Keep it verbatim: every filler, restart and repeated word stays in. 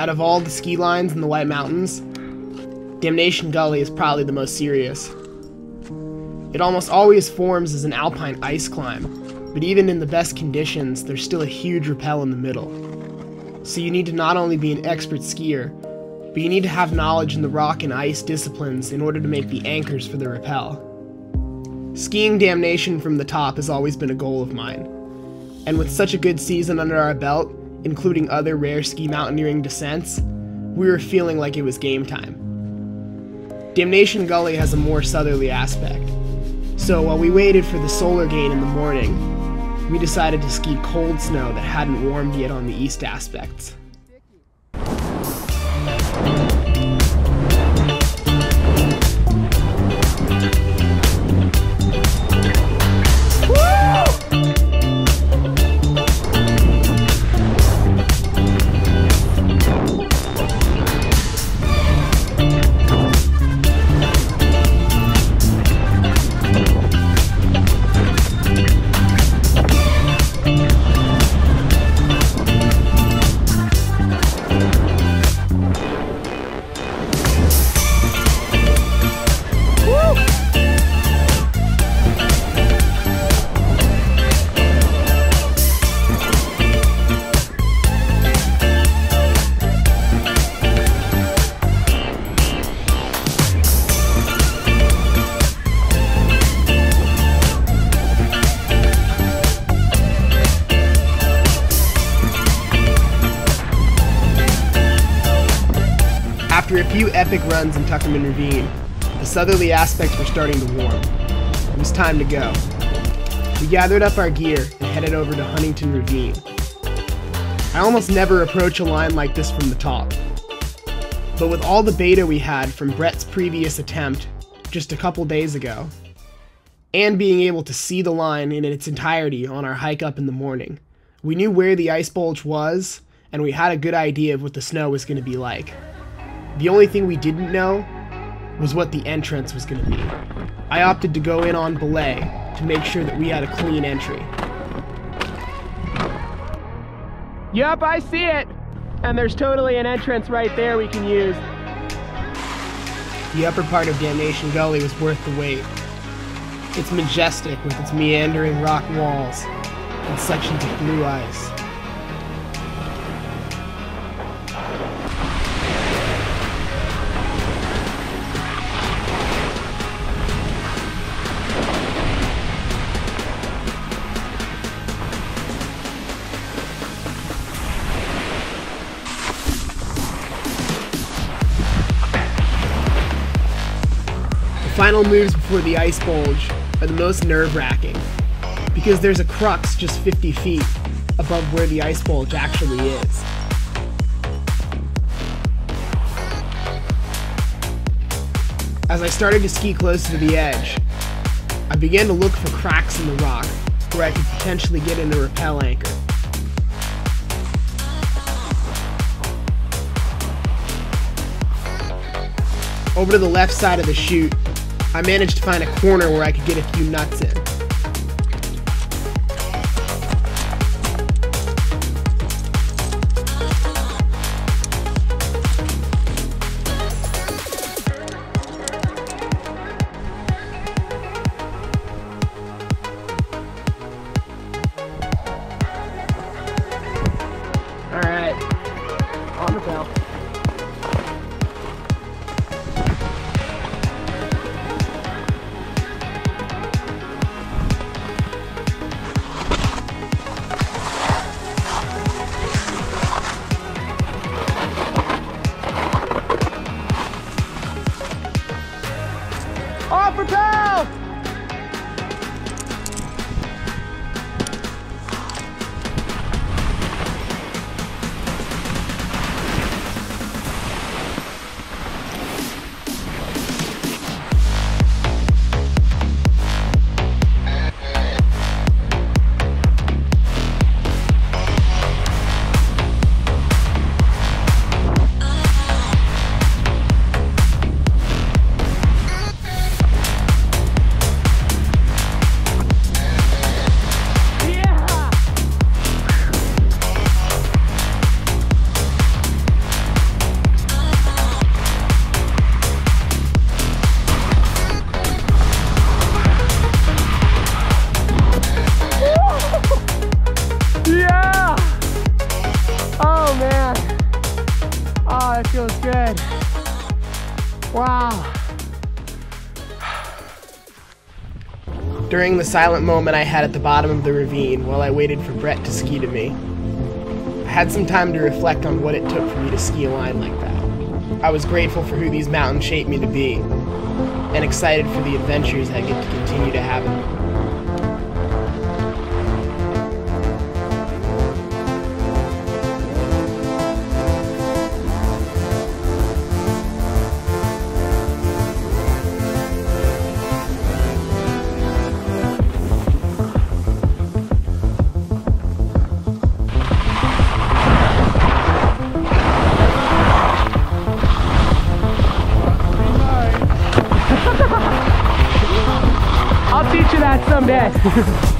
Out of all the ski lines in the White Mountains, Damnation Gully is probably the most serious. It almost always forms as an alpine ice climb, but even in the best conditions, there's still a huge rappel in the middle. So you need to not only be an expert skier, but you need to have knowledge in the rock and ice disciplines in order to make the anchors for the rappel. Skiing Damnation from the top has always been a goal of mine, and with such a good season under our belt, including other rare ski mountaineering descents, we were feeling like it was game time. Damnation Gully has a more southerly aspect, so while we waited for the solar gain in the morning, we decided to ski cold snow that hadn't warmed yet on the east aspects. After a few epic runs in Tuckerman Ravine, the southerly aspects were starting to warm. It was time to go. We gathered up our gear and headed over to Huntington Ravine. I almost never approach a line like this from the top, but with all the beta we had from Brett's previous attempt just a couple days ago, and being able to see the line in its entirety on our hike up in the morning, we knew where the ice bulge was, and we had a good idea of what the snow was going to be like. The only thing we didn't know was what the entrance was going to be. I opted to go in on belay to make sure that we had a clean entry. Yep, I see it! And there's totally an entrance right there we can use. The upper part of Damnation Gully was worth the wait. It's majestic with its meandering rock walls and sections of blue ice. Final moves before the ice bulge are the most nerve-wracking, because there's a crux just fifty feet above where the ice bulge actually is. As I started to ski closer to the edge, I began to look for cracks in the rock where I could potentially get in a rappel anchor. Over to the left side of the chute, I managed to find a corner where I could get a few nuts in. All right, on the belt. Oh man, oh that feels good. Wow. During the silent moment I had at the bottom of the ravine while I waited for Brett to ski to me, I had some time to reflect on what it took for me to ski a line like that. I was grateful for who these mountains shaped me to be, and excited for the adventures I get to continue to have in them. I'll teach you that someday.